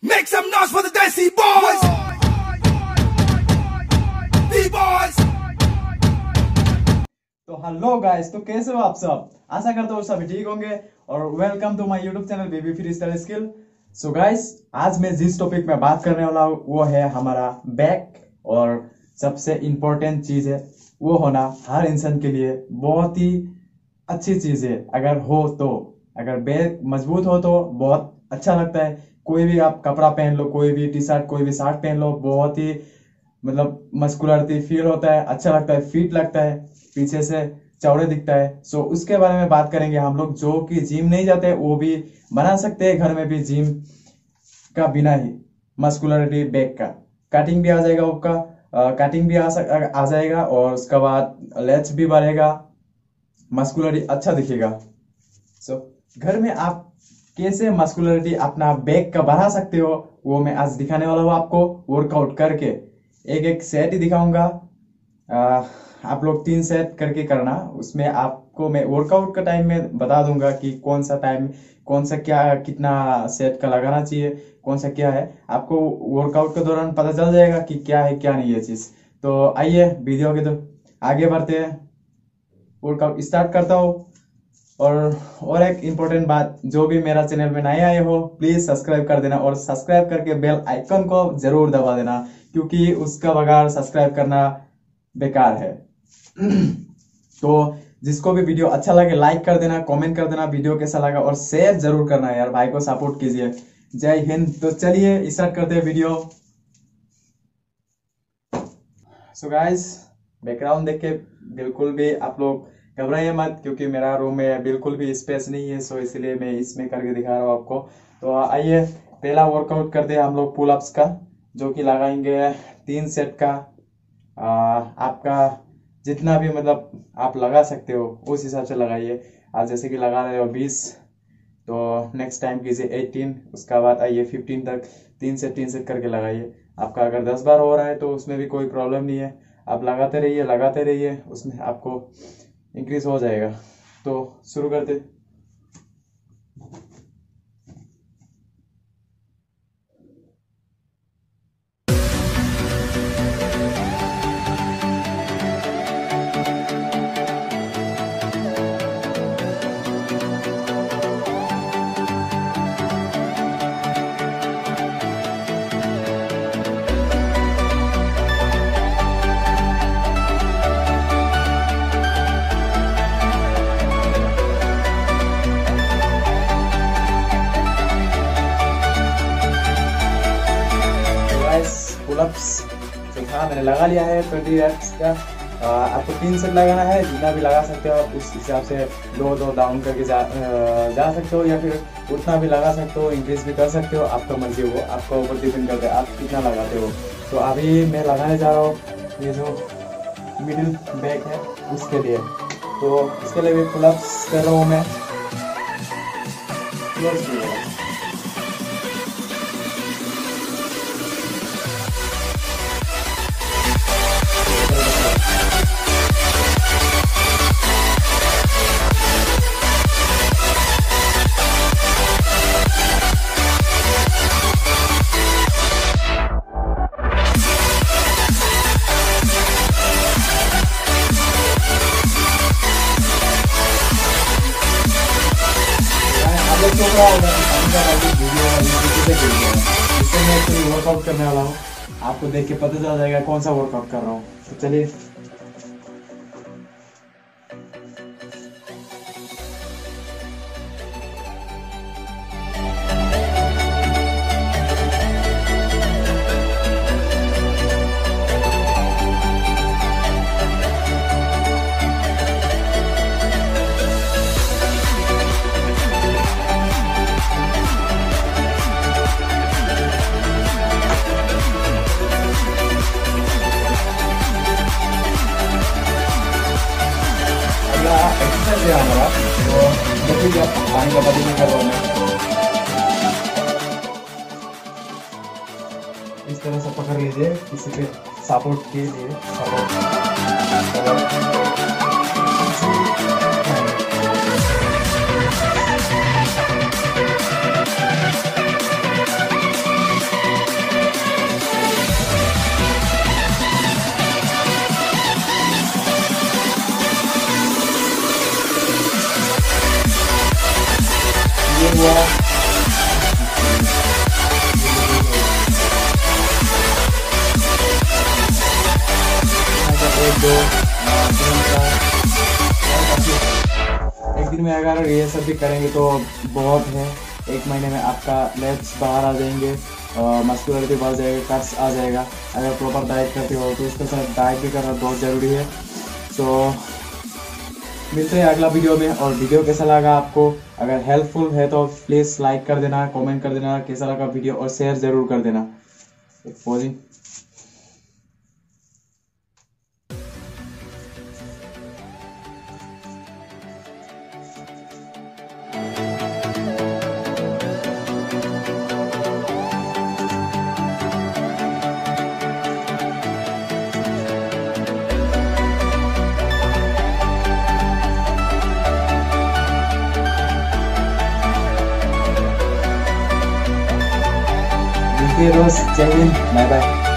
Make some noise for the Desi boys! B-boys! तो hello guys, तो कैसे हो आप सब? आशा करता हूँ सभी ठीक होंगे और welcome to my YouTube channel baby free style skill. So guys, आज मैं जिस टॉपिक में बात करने वाला हूँ वो है हमारा बैक, और सबसे इम्पोर्टेंट चीज़ है वो होना हर इंसान के लिए बहुत ही अच्छी चीज़ है। अगर हो तो, अगर बैक मजबूत हो तो बहुत अच्छा लगता है। कोई भी आप कपड़ा पहन लो, कोई भी टी शर्ट, कोई भी शर्ट पहन लो, बहुत ही मतलब मस्कुलरिटी फील होता है, अच्छा लगता है, फिट लगता है, पीछे से चौड़े दिखता है। सो उसके बारे में बात करेंगे हम लोग। जो कि जिम नहीं जाते वो भी बना सकते हैं घर में भी जिम का बिना ही मस्कुलरिटी बैक का। कटिंग भी आ जाएगा आपका, कटिंग भी आ जाएगा और उसके बाद लेंथ भी बढ़ेगा, मस्कुलरिटी अच्छा दिखेगा। सो घर में आप कैसे मस्कुलरिटी अपना बैक का बढ़ा सकते हो वो मैं आज दिखाने वाला हूँ आपको। वर्कआउट करके एक एक सेट ही दिखाऊंगा, आप लोग 3 सेट करके करना। उसमें आपको मैं वर्कआउट का टाइम में बता दूंगा कि कौन सा टाइम, कौन सा क्या, कितना सेट का लगाना चाहिए, कौन सा क्या है, आपको वर्कआउट के दौरान पता चल जाएगा कि क्या है क्या नहीं है चीज़। तो आइए वीडियो के तो आगे बढ़ते हैं, वर्कआउट स्टार्ट करता हूँ। और एक इम्पोर्टेंट बात, जो भी मेरा चैनल में नए आए हो प्लीज़ सब्सक्राइब कर देना और सब्सक्राइब करके बेल आइकन को जरूर दबा देना, क्योंकि उसका बगैर सब्सक्राइब करना बेकार है। तो जिसको भी वीडियो अच्छा लगे लाइक कर देना, कमेंट कर देना वीडियो कैसा लगा, और शेयर जरूर करना यार, भाई को सपोर्ट कीजिए। जय हिंद। तो चलिए स्टार्ट करते हैं वीडियो। सो गाइस, बैकग्राउंड देख के बिल्कुल भी आप लोग घबराइए मत, क्योंकि मेरा रूम में बिल्कुल भी स्पेस नहीं है। सो इसलिए मैं इसमें करके दिखा रहा हूँ आपको। तो आइए पहला वर्कआउट करते हैं हम लोग पुल अप्स का, जो कि लगाएंगे 3 सेट का। आपका जितना भी मतलब आप लगा सकते हो उस हिसाब से लगाइए। आप जैसे कि लगा रहे हो 20, तो नेक्स्ट टाइम कीजिए 18, उसका बाद आइए 15 तक 3 सेट करके लगाइए। आपका अगर 10 बार हो रहा है तो उसमें भी कोई प्रॉब्लम नहीं है, आप लगाते रहिए, उसमें आपको इंक्रीज हो जाएगा। तो शुरू करते। मैंने लगा लिया है 20 reps का। आपको 3 सेट लगाना है, जितना भी लगा सकते हो आप उस हिसाब से 2-2 डाउन करके जा सकते हो, या फिर उतना भी लगा सकते हो, इंक्रीज भी कर सकते हो, आपका मर्जी हो। आपका ऊपर डिपेंड करता है आप कितना लगाते हो। तो अभी मैं लगाने जा रहा हूँ ये जो मिडिल बैक है उसके लिए, तो इसके लिए भी पुल अप्स कर रहा हूँ मैं। वर्कआउट करने वाला हूँ, आपको देख के पता चल जाएगा कौन सा वर्कआउट कर रहा हूँ। तो चलिए पानी का बदल नहीं कर रहा हूँ। इस तरह से पकड़ लीजिए किसी पे सपोर्ट के लिए। wall. एक दिन में अगर ये सब भी करेंगे तो बहुत है। एक महीने में आपका लेग्स बाहर आ जाएंगे, मस्कुलरिटी बढ़ जाएगी, कब्स आ जाएगा। अगर प्रॉपर डाइट करते हो तो उसके साथ डाइट भी करना बहुत ज़रूरी है। तो मिलते हैं अगला वीडियो में। और वीडियो कैसा लगा आपको, अगर हेल्पफुल है तो प्लीज़ लाइक कर देना, कॉमेंट कर देना कैसा लगा वीडियो, और शेयर ज़रूर कर देना। Posing. Heroes, Jai Hind, bye bye.